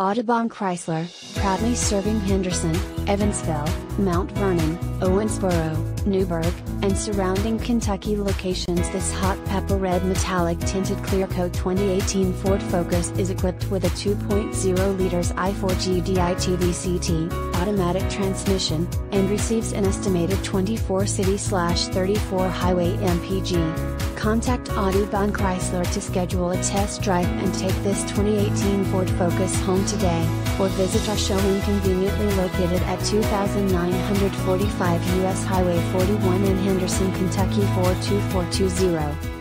Audubon Chrysler, proudly serving Henderson, Evansville, Mount Vernon, Owensboro, Newburgh, and surrounding Kentucky locations. This hot pepper red metallic tinted clear coat 2018 Ford Focus is equipped with a 2.0-liter i4 GDI Ti-VCT automatic transmission, and receives an estimated 24 city/34 highway MPG. Contact Audubon Chrysler to schedule a test drive and take this 2018 Ford Focus home today, or visit our showroom conveniently located at 2945 U.S. Highway 41 in Henderson, Kentucky 42420.